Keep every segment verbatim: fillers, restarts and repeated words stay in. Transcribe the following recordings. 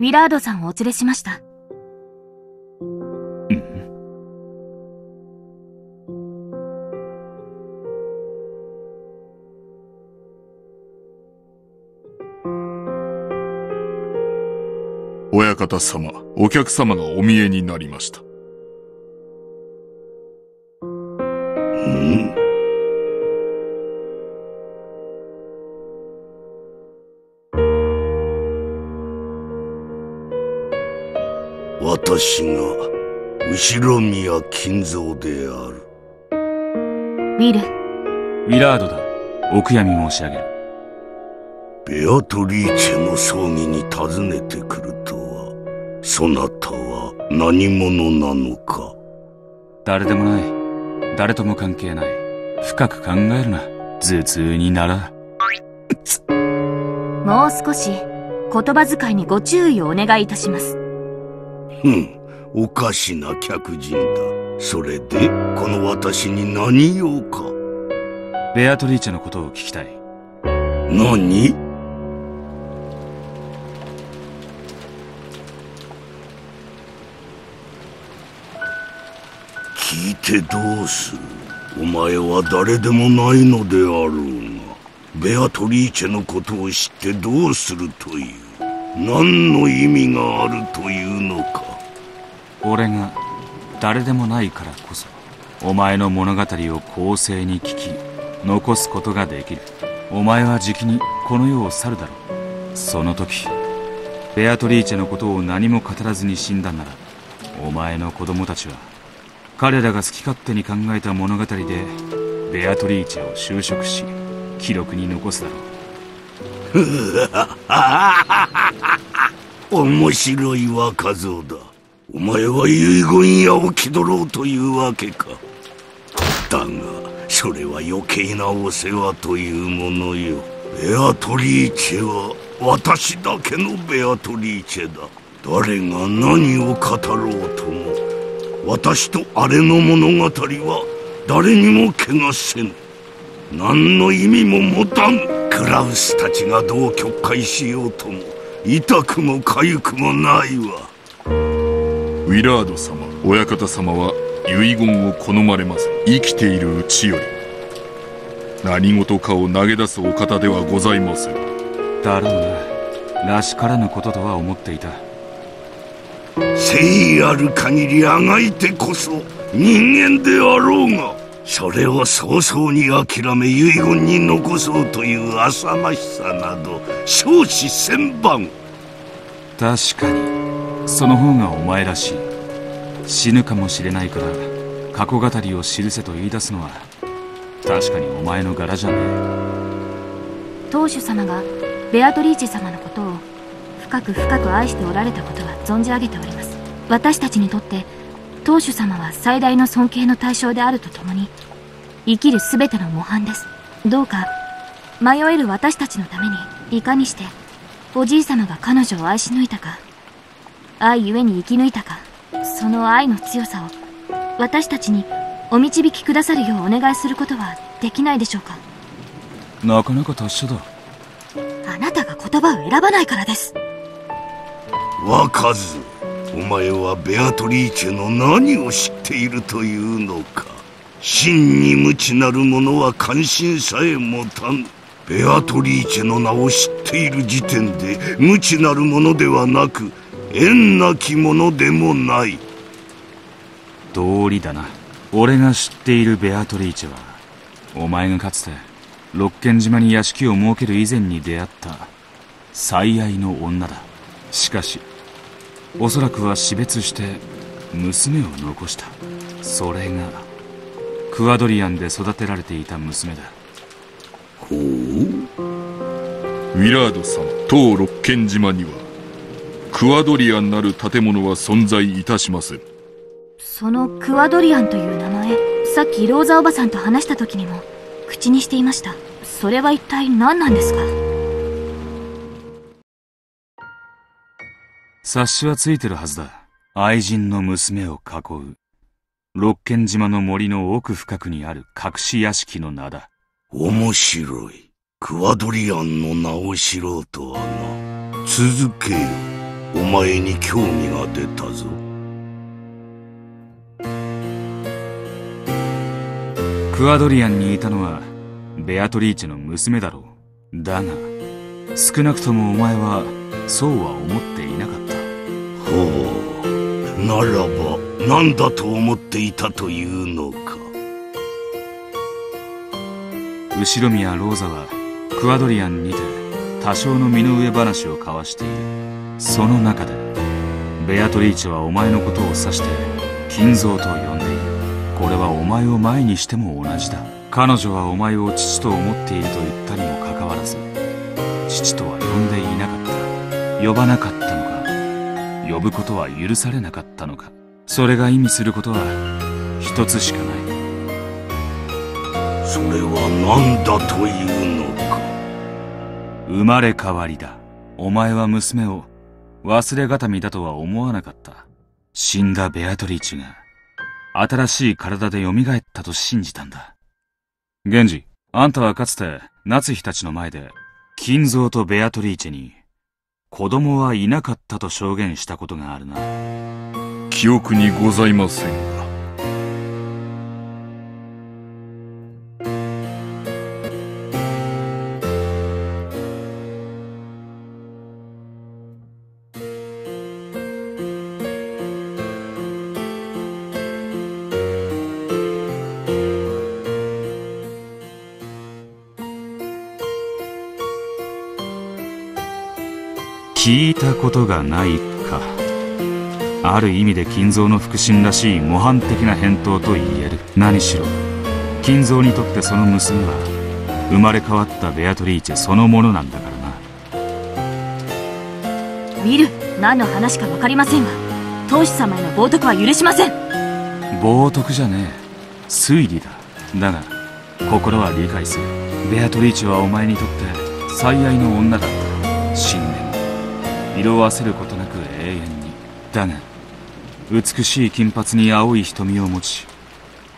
ウィラードさんをお連れしました。親方様、お客様がお見えになりました。ん？私が後宮金蔵である。ウィル。ウィラードだ。お悔やみ申し上げる。ベアトリーチェの葬儀に訪ねてくるとは、そなたは何者なのか。誰でもない。誰とも関係ない。深く考えるな。頭痛になら。もう少し、言葉遣いにご注意をお願いいたします。うん、おかしな客人だ。それで、この私に何用か。ベアトリーチェのことを聞きたい。何？聞いてどうする。お前は誰でもないのであろうが、ベアトリーチェのことを知ってどうするという。何の意味があるというのか。俺が誰でもないからこそ、お前の物語を公正に聞き残すことができる。お前はじきにこの世を去るだろう。その時、ベアトリーチェのことを何も語らずに死んだなら、お前の子供たちは彼らが好き勝手に考えた物語でベアトリーチェを就職し、記録に残すだろう。面白い若造だ。お前は遺言屋を気取ろうというわけか。だがそれは余計なお世話というものよ。ベアトリーチェは私だけのベアトリーチェだ。誰が何を語ろうとも、私とあれの物語は誰にも汚せぬ。何の意味も持たぬ。クラウスたちがどう曲解しようとも、痛くも痒くもないわ。ウィラード様、親方様は遺言を好まれます。生きているうちより何事かを投げ出すお方ではございません。だろうな。らしからぬこととは思っていた。誠意ある限りあがいてこそ人間であろうが、それを早々に諦め遺言に残そうという浅ましさなど少子千万。確かにその方がお前らしい。死ぬかもしれないから過去語りを記せと言い出すのは確かにお前の柄じゃねえ。当主様がベアトリーチェ様のことを深く深く愛しておられたことは存じ上げております。私たちにとって当主様は最大の尊敬の対象であるとともに、生きるすべての模範です。どうか迷える私たちのために、いかにしておじい様が彼女を愛し抜いたか、愛ゆえに生き抜いたか、その愛の強さを私たちにお導きくださるようお願いすることはできないでしょうか。なかなか達者だ。あなたが言葉を選ばないからです。わかず、お前はベアトリーチェの何を知っているというのか。真に無知なる者は関心さえ持たぬ。ベアトリーチェの名を知っている時点で、無知なる者ではなく縁なき者でもない。道理だな。俺が知っているベアトリーチェは、お前がかつて六軒島に屋敷を設ける以前に出会った最愛の女だ。しかしおそらくは死別して娘を残した。それがクアドリアンで育てられていた娘だ。ほう。ウィラード様、当六軒島にはクアドリアンなる建物は存在いたしません。そのクアドリアンという名前、さっきローザおばさんと話した時にも口にしていました。それは一体何なんですか？察しはついてるはずだ。愛人の娘を囲う六軒島の森の奥深くにある隠し屋敷の名だ。面白い。クアドリアンの名を知ろうとはな。続けよ。お前に興味が出たぞ。クアドリアンにいたのはベアトリーチェの娘だろう。だが少なくともお前はそうは思っていなかった。ほう、ならば何だと思っていたというのか。後ろ宮ローザはクアドリアンにて多少の身の上話を交わしている。その中でベアトリーチェはお前のことを指して金蔵と呼んでいる。これはお前を前にしても同じだ。彼女はお前を父と思っていると言ったにもかかわらず父とは呼んでいなかった。呼ばなかったのか、呼ぶことは許されなかったのか。それが意味することは一つしかない。それは何だというのか。生まれ変わりだ。お前は娘を忘れがたみだとは思わなかった。死んだベアトリーチが新しい体で蘇ったと信じたんだ。ゲンジ、あんたはかつて夏日たちの前で金蔵とベアトリーチェに子供はいなかったと証言したことがあるな。記憶にございませんが。聞いたことがないか。ある意味で金蔵の腹心らしい模範的な返答と言える。何しろ金蔵にとってその娘は生まれ変わったベアトリーチェそのものなんだからな。見る、何の話か分かりませんが当主様への冒涜は許しません。冒涜じゃねえ、推理だ。だが心は理解する。ベアトリーチェはお前にとって最愛の女だった。信念色あせることなく永遠に。だが美しい金髪に青い瞳を持ち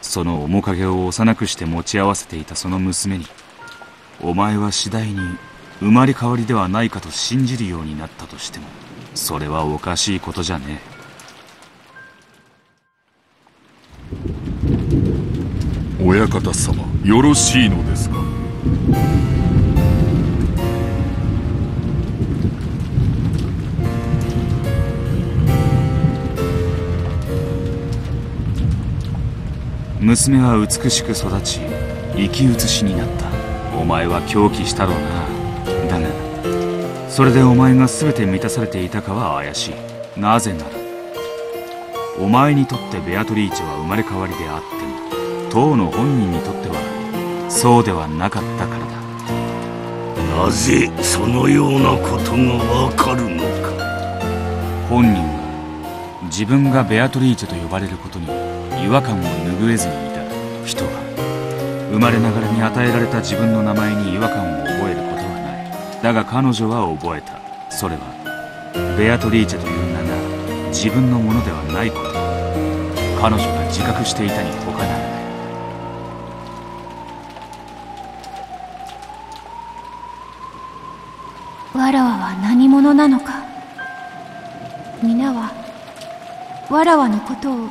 その面影を幼くして持ち合わせていたその娘にお前は次第に生まれ変わりではないかと信じるようになったとしてもそれはおかしいことじゃねえ。親方様、よろしいのですか。娘は美しく育ち生き写しになった。お前は狂気したろうな。だがそれでお前が全て満たされていたかは怪しい。なぜならお前にとってベアトリーチェは生まれ変わりであっても当の本人にとってはそうではなかったからだ。なぜそのようなことがわかるのか。本人は自分がベアトリーチェと呼ばれることに違和感を拭えずにいた。人は生まれながらに与えられた自分の名前に違和感を覚えることはない。だが彼女は覚えた。それはベアトリーチェという名が自分のものではないこと。彼女が自覚していたに他ならない。わらわは何者なのか。皆はわらわのことを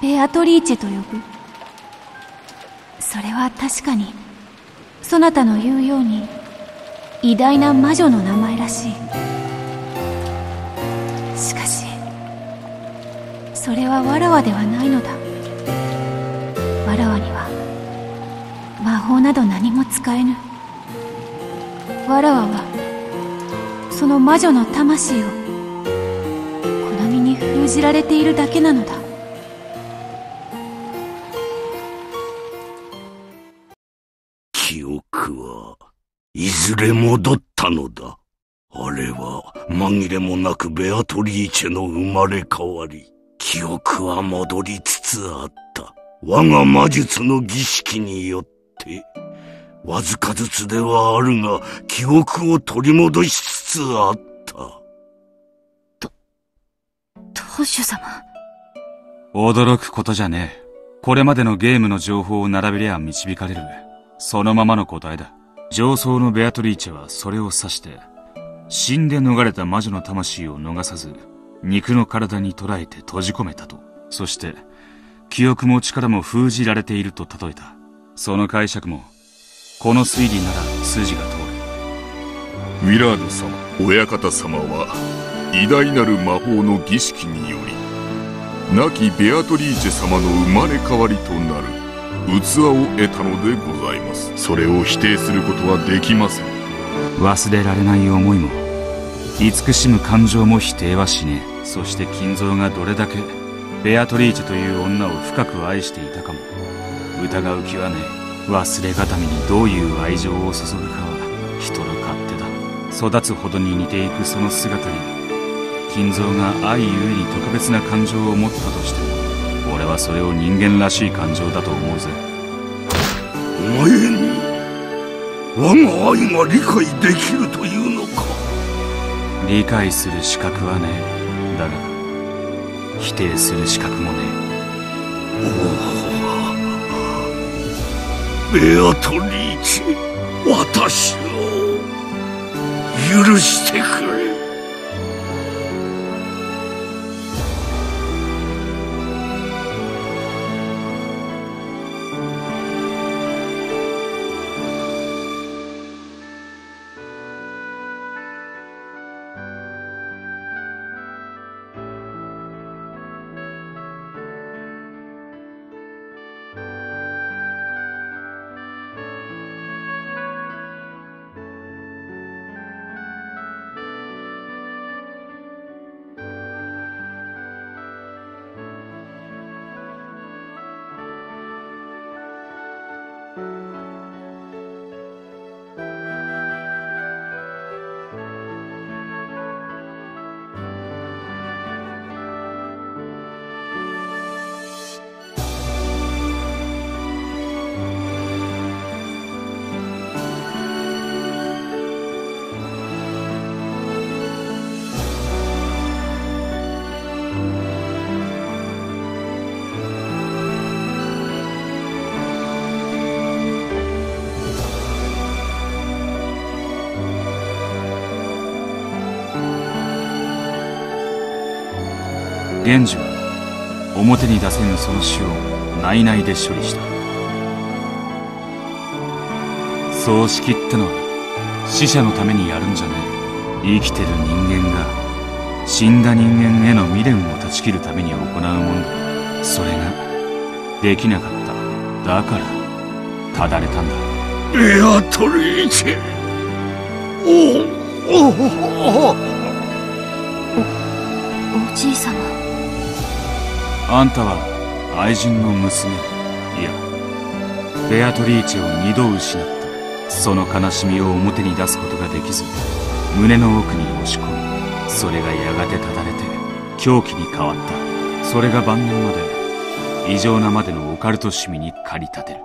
ベアトリーチェと呼ぶ。それは確かにそなたの言うように偉大な魔女の名前らしい。しかしそれはわらわではないのだ。わらわには魔法など何も使えぬ。わらわはその魔女の魂をこの身に封じられているだけなのだ。いずれ戻ったのだ。あれは紛れもなくベアトリーチェの生まれ変わり。記憶は戻りつつあった。我が魔術の儀式によってわずかずつではあるが記憶を取り戻しつつあった。と当主様、驚くことじゃねえ。これまでのゲームの情報を並べりゃ導かれる。そのままの答えだ。上層のベアトリーチェはそれを指して死んで逃れた魔女の魂を逃さず、肉の体に捕らえて閉じ込めたと。そして、記憶も力も封じられていると例えた。その解釈も、この推理なら筋が通る。ウィラード様、親方様は、偉大なる魔法の儀式により、亡きベアトリージェ様の生まれ変わりとなる器を得たのでございます。それを否定することはできません。忘れられない思いも慈しむ感情も否定はしねえ。そして金蔵がどれだけベアトリーチェという女を深く愛していたかも疑う気はねえ。忘れがたみにどういう愛情を注ぐかは人の勝手だ。育つほどに似ていくその姿に金蔵が愛ゆえに特別な感情を持ったとしても、俺はそれを人間らしい感情だと思うぜ。お前に我が愛が理解できるというのか。理解する資格はねえ。だが否定する資格もねえ。おお、ベアトリーチ、私を許してくれ。源氏は表に出せぬその死を内々で処理した。葬式ってのは死者のためにやるんじゃねえ。生きてる人間が死んだ人間への未練を断ち切るために行うもんだ。それができなかった。だからただれたんだ。ベアトリーチェ、おおおおじいさま、あんたは愛人の娘、いやベアトリーチェを二度失った。その悲しみを表に出すことができず胸の奥に押し込む。それがやがてただれて狂気に変わった。それが晩年まで異常なまでのオカルト趣味に駆り立てる。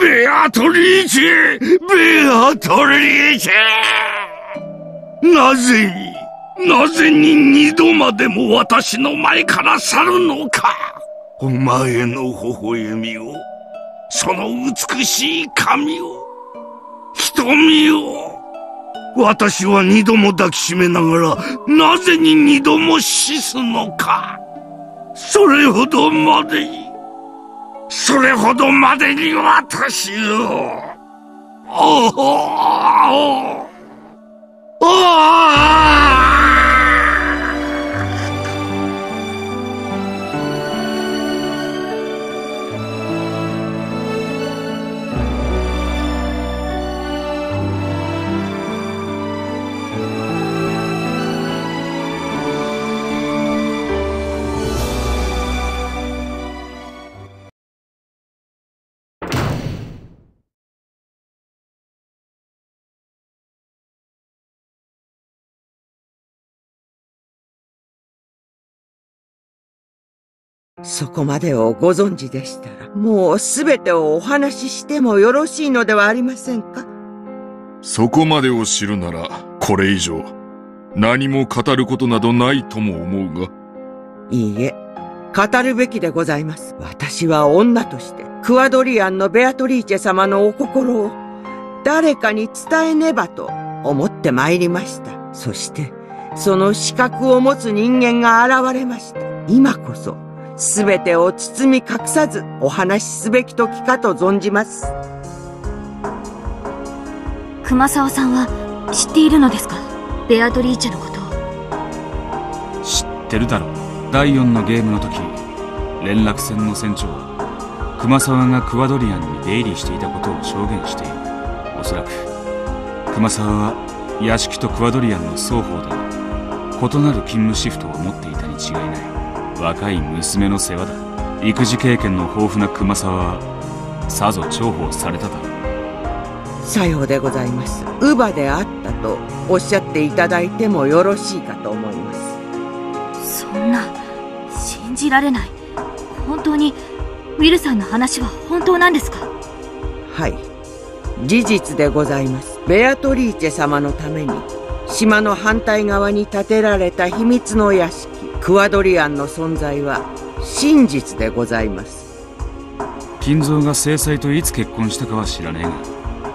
ベアトリーチェ、ベアトリーチェ、なぜになぜに二度までも私の前から去るのか。お前の微笑みを、その美しい髪を、瞳を、私は二度も抱きしめながら、なぜに二度も死すのか。それほどまでに、それほどまでに私を、おおおおおそこまでをご存知でしたら、もうすべてをお話ししてもよろしいのではありませんか。そこまでを知るなら、これ以上、何も語ることなどないとも思うが。いいえ、語るべきでございます。私は女として、クアドリアンのベアトリーチェ様のお心を、誰かに伝えねばと思ってまいりました。そしてその資格を持つ人間が現れました。今こそ全てを包み隠さずお話しすべき時かと存じます。熊沢さんは知っているのですか、ベアトリーチェのことを。知ってるだろう。だいよんのゲームの時、連絡船の船長は熊沢がクワドリアンに出入りしていたことを証言している。おそらく熊沢は屋敷とクワドリアンの双方で異なる勤務シフトを持っていたに違いない。若い娘の世話だ。育児経験の豊富な熊沢はさぞ重宝されただろう。さようでございます。乳母であったとおっしゃっていただいてもよろしいかと思います。そんな、信じられない。本当にウィルさんの話は本当なんですか。はい、事実でございます。ベアトリーチェ様のために島の反対側に建てられた秘密の屋敷クワドリアンの存在は真実でございます。金蔵が正妻といつ結婚したかは知らねえが、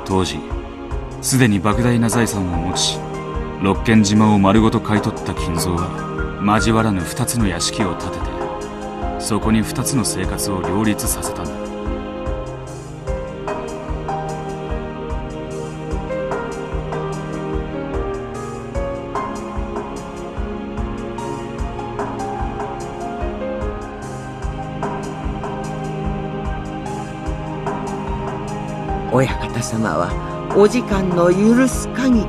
当時すでに莫大な財産を持ち六軒島を丸ごと買い取った金蔵は交わらぬふたつの屋敷を建ててそこにふたつの生活を両立させたんだ。親方様はお時間の許す限り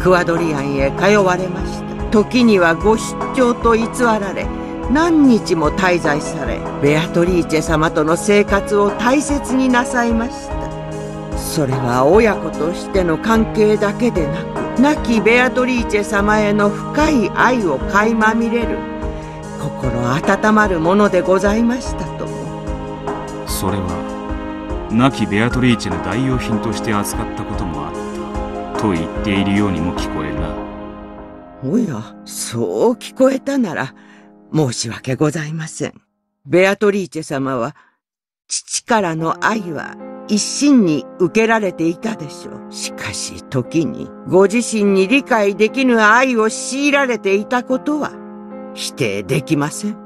クワドリアンへ通われました。時にはご出張と偽られ何日も滞在され、ベアトリーチェ様との生活を大切になさいました。それは親子としての関係だけでなく、亡きベアトリーチェ様への深い愛を垣間見れる心温まるものでございましたと。それは亡きベアトリーチェの代用品として扱ったこともあったと言っているようにも聞こえるな。おや、そう聞こえたなら申し訳ございません。ベアトリーチェ様は父からの愛は一身に受けられていたでしょう。しかし時にご自身に理解できぬ愛を強いられていたことは否定できません。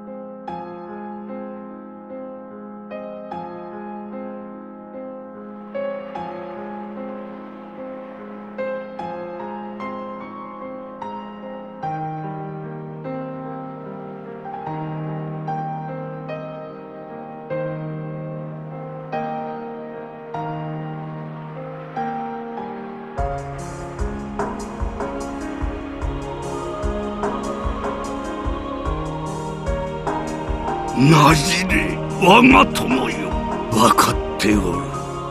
なじれ、我が友よ。分かっておる。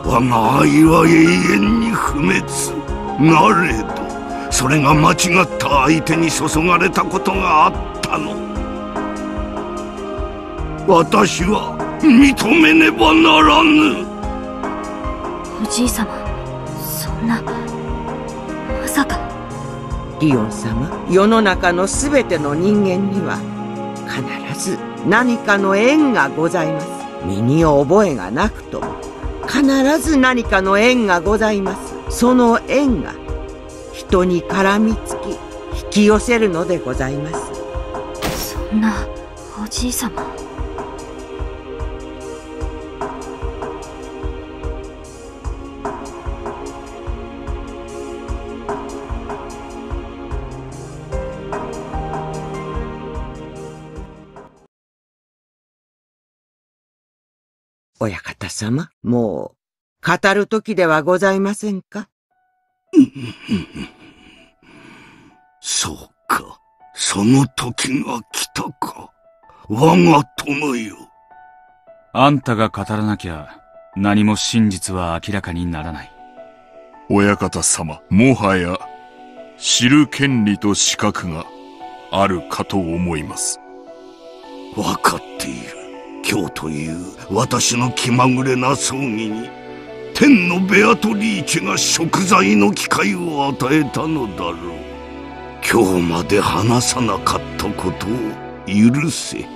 我が愛は永遠に不滅なれど、それが間違った相手に注がれたことがあったの。私は認めねばならぬ。おじい様、そんな、まさか。リオン様、世の中のすべての人間には必ず何かの縁がございます。身に覚えがなくとも必ず何かの縁がございます。その縁が人に絡みつき引き寄せるのでございます。そんな、おじい様。親方様、もう語る時ではございませんか。そうか、その時が来たか。我が友よ。あんたが語らなきゃ何も真実は明らかにならない。親方様、もはや知る権利と資格があるかと思います。分かっている。今日という私の気まぐれな葬儀に天のベアトリーチェが贖罪の機会を与えたのだろう。今日まで話さなかったことを許せ。